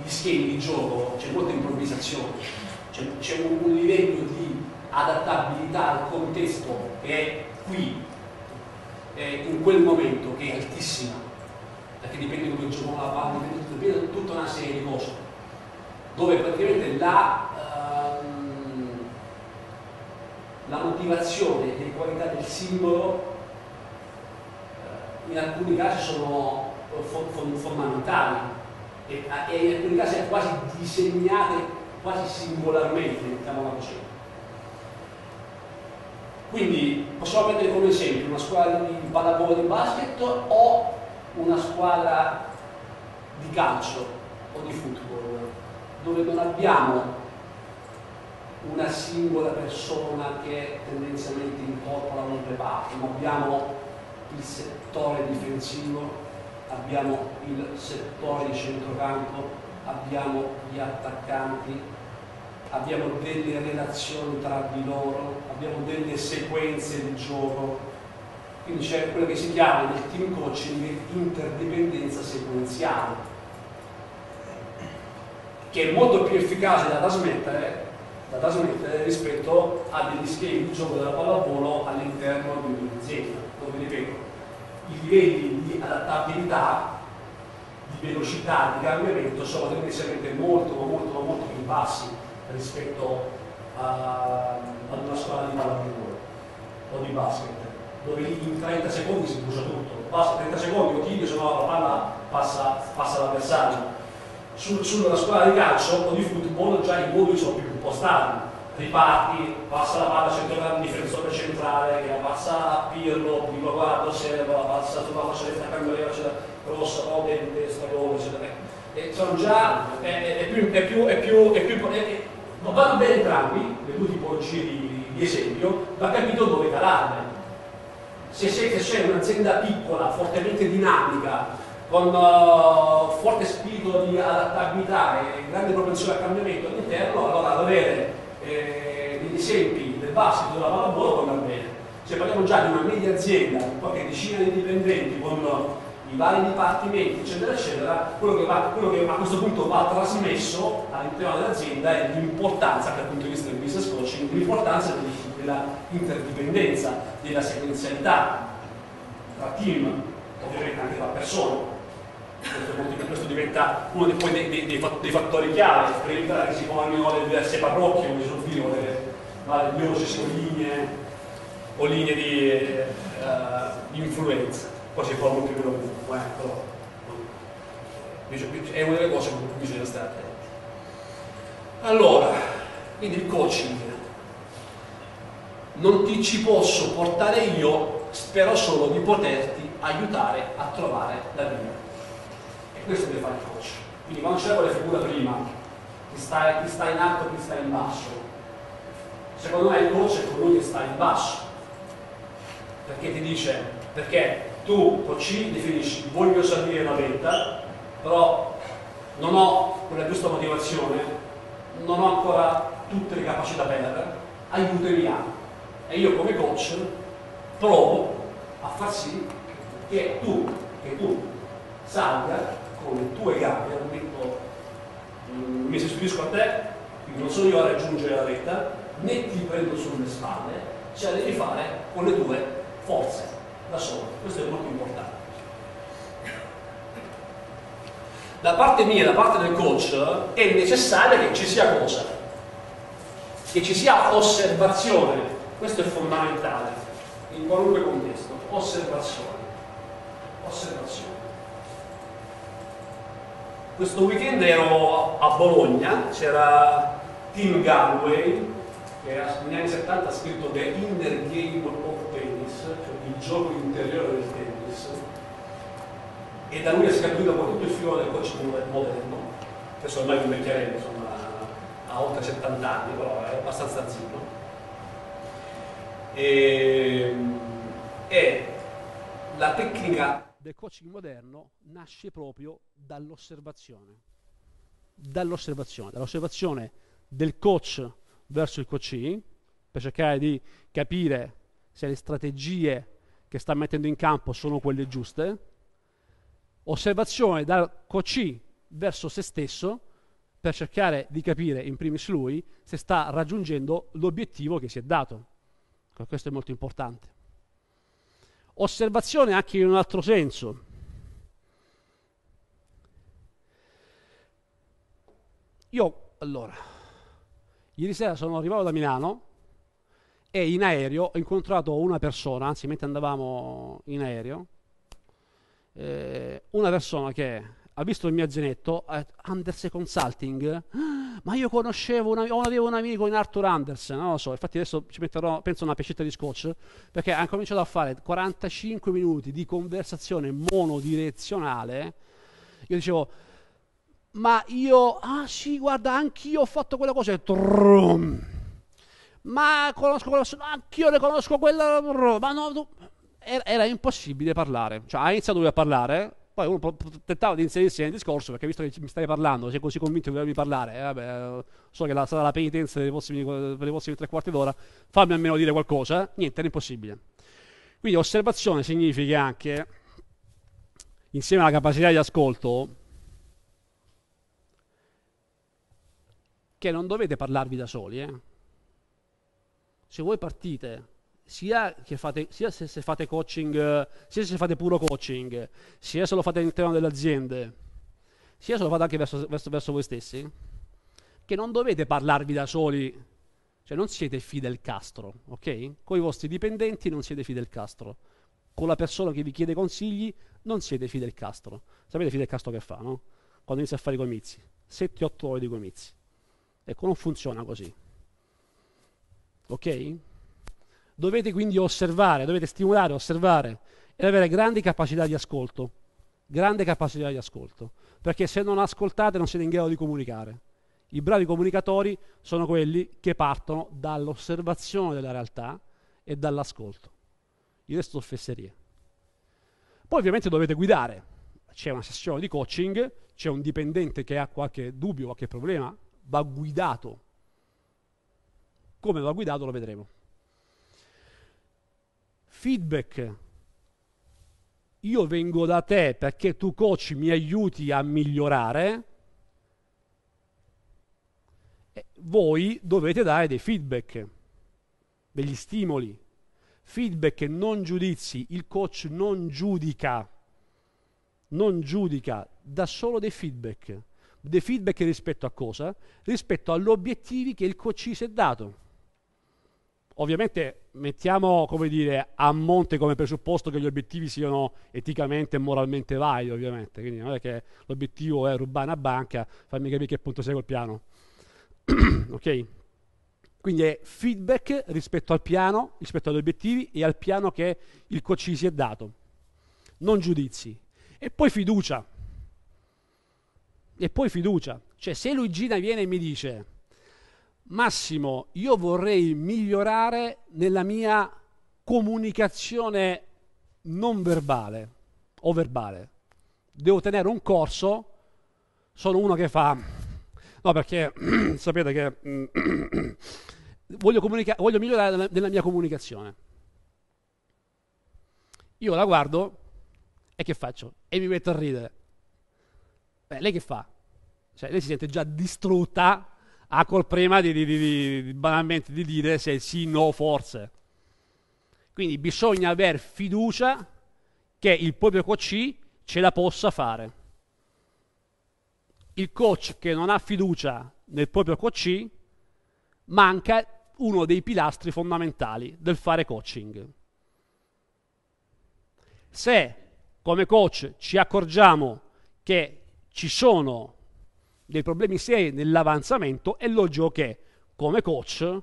gli schemi di gioco, c'è molta improvvisazione, c'è un livello di adattabilità al contesto che è qui, in quel momento, che è altissima, perché dipende come giocano la palla, dipende da tutta una serie di cose, dove praticamente la motivazione e le qualità del singolo in alcuni casi sono fondamentali. E in alcuni casi è quasi disegnate quasi singolarmente, mettiamola così. Quindi possiamo prendere come esempio una squadra di pallavolo di basket o una squadra di calcio o di football, dove non abbiamo una singola persona che tendenzialmente incorpora molte parti, ma abbiamo il settore difensivo, abbiamo il settore di centrocampo, abbiamo gli attaccanti, abbiamo delle relazioni tra di loro, abbiamo delle sequenze di gioco, quindi c'è quello che si chiama nel team coaching interdipendenza sequenziale, che è molto più efficace da trasmettere da trasmettere rispetto a degli schemi di gioco della pallavolo all'interno di un'azienda, dove ripeto, i livelli di adattabilità, di velocità, di cambiamento sono tendenzialmente molto più bassi rispetto ad una squadra di pallavolo o di basket, dove in 30 secondi si brucia tutto. Basta 30 secondi, o tiro, se no la palla passa l'avversario. Sulla squadra di calcio o di football già i moduli sono più impostati. Riparti, passa la palla, centrale, difensore centrale, che la passa a Pirlo, prima guarda, osserva, la passa sulla faccia destra, cambia, rossa, robe, destra, roba, eccetera. E sono già, vanno bene entrambi, le due tipologie di esempio, va capito dove calarne. Se c'è un'azienda piccola, fortemente dinamica, con forte spirito di adattabilità e grande propensione al cambiamento all'interno, allora avere degli esempi del basket della pallavolo va bene. Se parliamo già di una media azienda, con qualche decina di dipendenti, con i vari dipartimenti, eccetera, eccetera, quello che a questo punto va trasmesso all'interno dell'azienda è l'importanza, dal punto di vista del business coaching, l'importanza della interdipendenza, della sequenzialità tra team, ovviamente anche tra persone. Questo diventa uno dei fattori chiave per evitare che si formino le diverse parrocchie, come si sono dire, o linee di influenza. Poi si formano più o meno però è una delle cose con cui bisogna stare attenti. Allora, quindi il coaching non ti ci posso portare io, spero solo di poterti aiutare a trovare la via. Questo deve fare il coach. Quindi quando c'era quella figura prima, chi sta in alto e chi sta in basso, secondo me il coach è colui che sta in basso, perché ti dice, perché tu coach definisci voglio salire una vetta, però non ho quella giusta motivazione, non ho ancora tutte le capacità per, aiutami a. E io come coach provo a far sì che tu salga con le tue gambe, mi sostituisco a te, quindi non sono io a raggiungere la vetta, né ti prendo sulle spalle, ce la devi fare con le tue forze, da solo. Questo è molto importante. Da parte mia, da parte del coach, è necessario che ci sia cosa? Che ci sia osservazione, questo è fondamentale, in qualunque contesto, osservazione. Questo weekend ero a Bologna, c'era Tim Galway, che negli anni 70 ha scritto The Inner Game of Tennis, cioè il gioco interiore del tennis, e da lui è scaturito poi tutto il filone del coach moderno, che sono ormai un vecchiarello, insomma, ha oltre 70 anni, però è abbastanza anziano. E la tecnica del coaching moderno nasce proprio dall'osservazione del coach verso il coachee, per cercare di capire se le strategie che sta mettendo in campo sono quelle giuste, osservazione dal coachee verso se stesso per cercare di capire in primis lui se sta raggiungendo l'obiettivo che si è dato. Questo è molto importante. Osservazione anche in un altro senso. Allora, ieri sera sono arrivato da Milano e in aereo ho incontrato una persona, anzi mentre andavamo in aereo, una persona che ha visto il mio azionetto, Anders Consulting, ma io conoscevo, avevo un amico in Arthur Andersen, non lo so, infatti adesso ci metterò, penso, una piccetta di scotch, perché hanno cominciato a fare 45 minuti di conversazione monodirezionale. Io dicevo, ma io, ah sì, guarda, anch'io ho fatto quella cosa, ma conosco quella persona, anch'io le conosco quella, ma no, era impossibile parlare, cioè ha iniziato lui a parlare, poi uno tentava di inserirsi nel discorso perché visto che mi stai parlando, sei così convinto che dovevi parlare, vabbè, so che sarà la penitenza per i prossimi 3/4 d'ora, fammi almeno dire qualcosa, niente, era impossibile. Quindi osservazione significa anche, insieme alla capacità di ascolto, che non dovete parlarvi da soli. Se voi partite, sia se fate coaching, sia se fate puro coaching, sia se lo fate all'interno delle aziende, sia se lo fate anche verso voi stessi, che non dovete parlarvi da soli, cioè non siete Fidel Castro, ok? Con i vostri dipendenti non siete Fidel Castro, con la persona che vi chiede consigli non siete Fidel Castro. Sapete Fidel Castro che fa, no? Quando inizia a fare i comizi, 7-8 ore di comizi. Ecco, non funziona così, ok? Dovete quindi osservare, dovete stimolare, osservare e avere grandi capacità di ascolto, perché se non ascoltate non siete in grado di comunicare. I bravi comunicatori sono quelli che partono dall'osservazione della realtà e dall'ascolto. Il resto sono fesserie. Poi ovviamente dovete guidare. C'è una sessione di coaching, c'è un dipendente che ha qualche dubbio, qualche problema, va guidato. Come va guidato lo vedremo. Feedback. Io vengo da te perché tu coach mi aiuti a migliorare. Voi dovete dare dei feedback, degli stimoli, feedback e non giudizi. Il coach non giudica, dà solo dei feedback rispetto a cosa? Rispetto agli obiettivi che il coach si è dato. Ovviamente mettiamo, come dire, a monte come presupposto che gli obiettivi siano eticamente e moralmente validi, ovviamente, quindi non è che l'obiettivo è rubare una banca, farmi capire che punto sei col piano. Ok? Quindi è feedback rispetto al piano, rispetto agli obiettivi e al piano che il coach si è dato, non giudizi. E poi fiducia. Cioè se Luigina viene e mi dice: Massimo, io vorrei migliorare nella mia comunicazione non verbale o verbale, devo tenere un corso, sono uno che fa... No, perché sapete che voglio migliorare nella mia comunicazione. Io la guardo e che faccio? E mi metto a ridere. Beh, lei che fa? Cioè, lei si sente già distrutta a col prima banalmente di dire se sì, no, forse. Quindi bisogna aver fiducia che il proprio coach ce la possa fare. Il coach che non ha fiducia nel proprio coach, manca uno dei pilastri fondamentali del fare coaching. Se come coach ci accorgiamo che ci sono dei problemi seri nell'avanzamento, è logico che come coach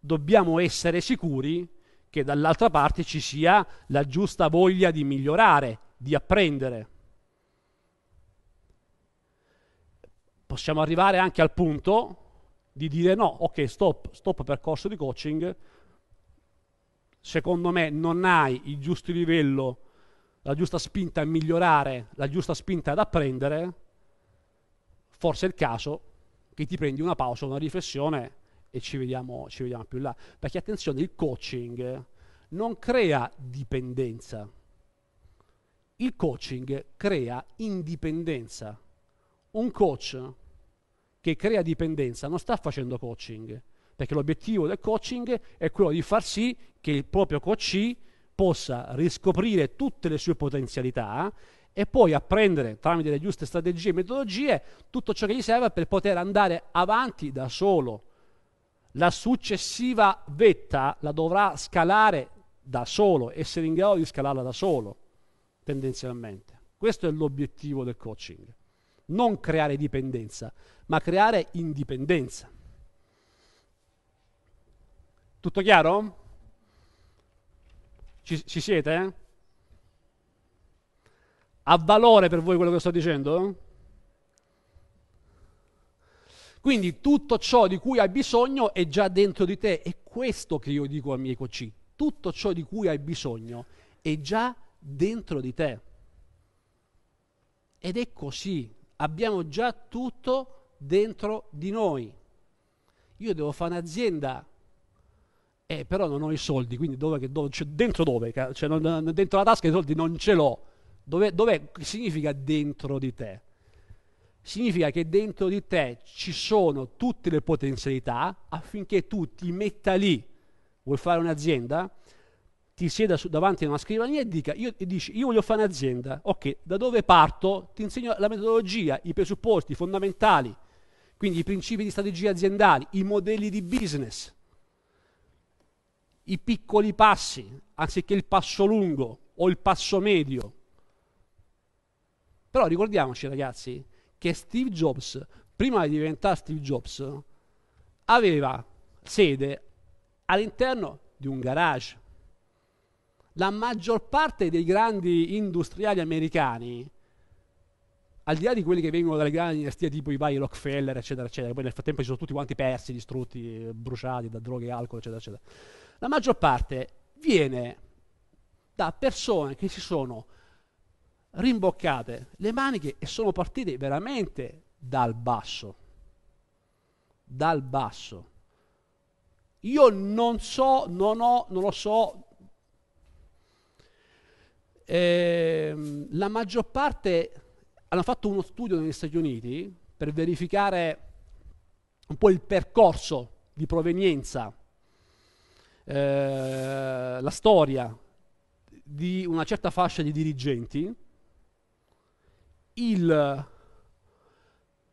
dobbiamo essere sicuri che dall'altra parte ci sia la giusta voglia di migliorare, di apprendere. Possiamo arrivare anche al punto di dire no, ok, stop percorso di coaching, secondo me non hai il giusto livello, la giusta spinta a migliorare, la giusta spinta ad apprendere, forse è il caso che ti prendi una pausa, una riflessione e ci vediamo più là. Perché attenzione, il coaching non crea dipendenza, il coaching crea indipendenza. Un coach che crea dipendenza non sta facendo coaching, perché l'obiettivo del coaching è quello di far sì che il proprio coach possa riscoprire tutte le sue potenzialità e poi apprendere tramite le giuste strategie e metodologie tutto ciò che gli serve per poter andare avanti da solo. La successiva vetta la dovrà scalare da solo, essere in grado di scalarla da solo, tendenzialmente. Questo è l'obiettivo del coaching. Non creare dipendenza, ma creare indipendenza. Tutto chiaro? Ci siete? Ha valore per voi quello che sto dicendo? Quindi tutto ciò di cui hai bisogno è già dentro di te. È questo che io dico ai miei coach. Tutto ciò di cui hai bisogno è già dentro di te. Ed è così. Abbiamo già tutto dentro di noi. Io devo fare un'azienda, però non ho i soldi, quindi dentro la tasca i soldi non ce l'ho. Dov'è? Significa dentro di te. significa che dentro di te ci sono tutte le potenzialità affinché tu ti metta lì, vuoi fare un'azienda, ti sieda davanti a una scrivania e dici io voglio fare un'azienda, ok, da dove parto? Ti insegno la metodologia, i presupposti fondamentali, quindi i principi di strategia aziendali, i modelli di business, i piccoli passi, anziché il passo lungo o il passo medio. Però ricordiamoci ragazzi, che Steve Jobs, prima di diventare Steve Jobs, aveva sede all'interno di un garage. La maggior parte dei grandi industriali americani, al di là di quelli che vengono dalle grandi dinastie tipo i vari Rockefeller, eccetera, eccetera, poi nel frattempo ci sono tutti quanti persi, distrutti, bruciati da droghe e alcol, eccetera, eccetera, la maggior parte viene da persone che si sono rimboccate le maniche e sono partite veramente dal basso. Dal basso. Io non so, non lo so. La maggior parte hanno fatto uno studio negli Stati Uniti per verificare un po' il percorso di provenienza, la storia di una certa fascia di dirigenti. Il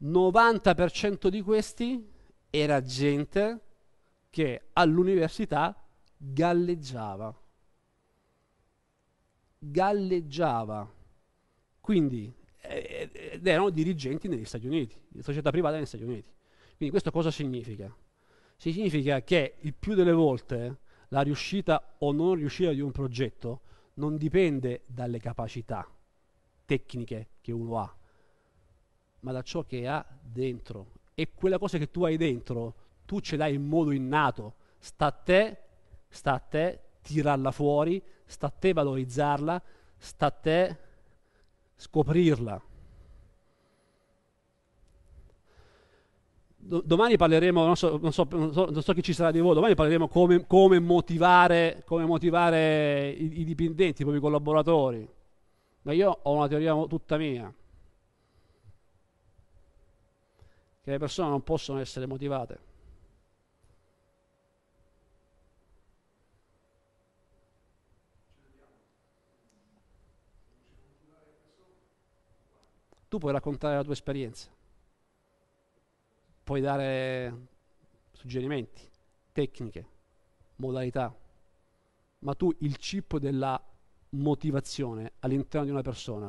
90% di questi era gente che all'università galleggiava. Galleggiava. Quindi erano dirigenti negli Stati Uniti, società privata negli Stati Uniti. Quindi questo cosa significa? Significa che il più delle volte la riuscita o non riuscita di un progetto non dipende dalle capacità tecniche che uno ha, ma da ciò che ha dentro. E quella cosa che tu hai dentro, tu ce l'hai in modo innato. Sta a te tirarla fuori, sta a te valorizzarla, sta a te scoprirla. Domani parleremo, non so chi ci sarà di voi, domani parleremo come motivare i dipendenti, i propri collaboratori. Ma io ho una teoria tutta mia, che le persone non possono essere motivate. Tu puoi raccontare la tua esperienza, puoi dare suggerimenti, tecniche, modalità, ma tu il chip della motivazione all'interno di una persona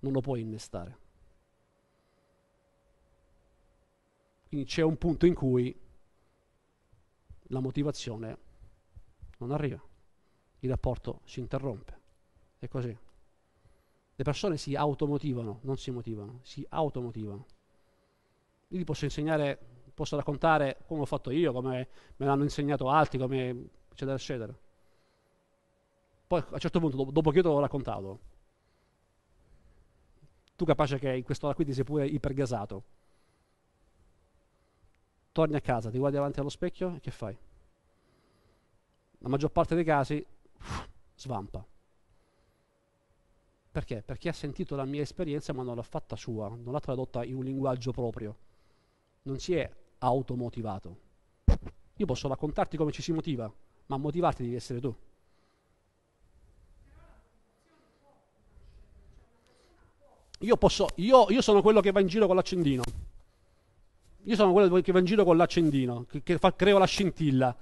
non lo puoi innestare. Quindi c'è un punto in cui la motivazione non arriva, il rapporto si interrompe, è così. Le persone si automotivano, non si motivano, si automotivano. Io vi posso insegnare, posso raccontare come ho fatto io, come me l'hanno insegnato altri, come eccetera eccetera. Poi a un certo punto, dopo che io te l'ho raccontato, tu capace che in quest'ora qui ti sei pure ipergasato, torni a casa, ti guardi davanti allo specchio e che fai? La maggior parte dei casi svampa. Perché? Perché ha sentito la mia esperienza ma non l'ha fatta sua, non l'ha tradotta in un linguaggio proprio, non si è automotivato. Io posso raccontarti come ci si motiva, ma a motivarti devi essere tu. Io sono quello che va in giro con l'accendino. Io sono quello che va in giro con l'accendino, creo la scintilla.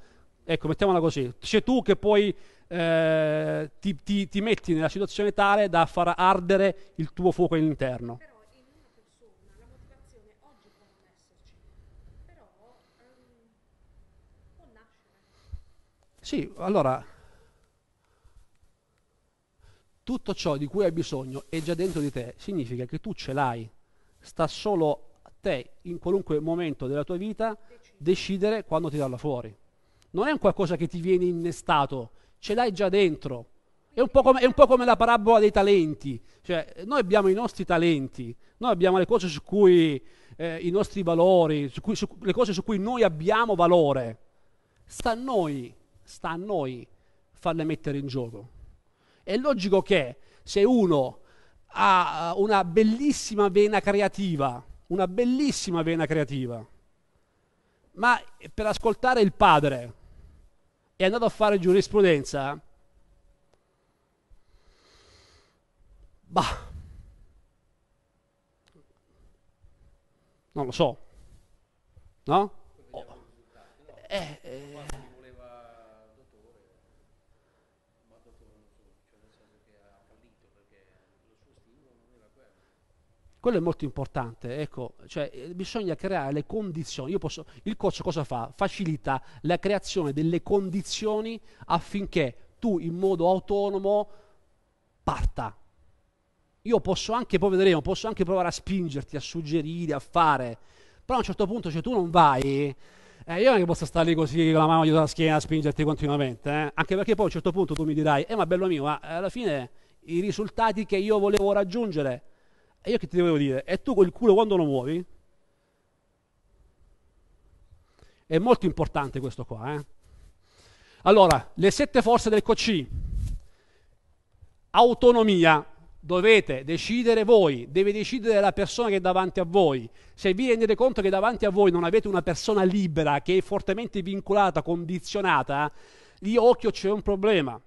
Ecco, mettiamola così. Sei tu che poi ti metti nella situazione tale da far ardere il tuo fuoco all'interno. Però in una persona la motivazione oggi può non esserci, però può nascere. Sì, allora... tutto ciò di cui hai bisogno è già dentro di te, significa che tu ce l'hai, sta solo a te in qualunque momento della tua vita decidere quando tirarla fuori. Non è un qualcosa che ti viene innestato, ce l'hai già dentro. È un po' come la parabola dei talenti, cioè noi abbiamo i nostri talenti, noi abbiamo le cose su cui i nostri valori, le cose su cui noi abbiamo valore, sta a noi farle mettere in gioco. È logico che se uno ha una bellissima vena creativa, ma per ascoltare il padre è andato a fare giurisprudenza, bah, non lo so, no? Oh. Quello è molto importante, ecco, cioè bisogna creare le condizioni. Il coach cosa fa? Facilita la creazione delle condizioni affinché tu in modo autonomo parta. Io posso anche, poi vedremo, posso anche provare a spingerti, a suggerire, a fare, però a un certo punto, cioè, tu non vai, io non è che posso stare lì così con la mano dietro la schiena a spingerti continuamente, anche perché poi a un certo punto tu mi dirai, ma bello mio, ma alla fine i risultati che io volevo raggiungere, e io che ti devo dire? E tu col culo quando lo muovi? È molto importante questo qua, Allora, le 7 forze del coaching. Autonomia. Dovete decidere voi, deve decidere la persona che è davanti a voi. Se vi rendete conto che davanti a voi non avete una persona libera, che è fortemente vincolata, condizionata, lì occhio, c'è un problema.